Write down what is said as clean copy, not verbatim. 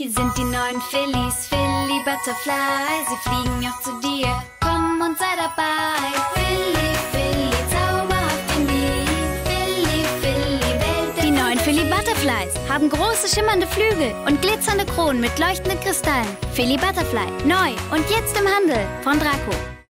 Hier sind die neuen Fillies, Filly Butterfly. Sie fliegen auch zu dir, komm und sei dabei. Filly, Filly, zauberhaft in die Filly, Filly Welt. Die neuen Filly Butterflies haben große schimmernde Flügel und glitzernde Kronen mit leuchtenden Kristallen. Filly Butterfly, neu und jetzt im Handel von Draco.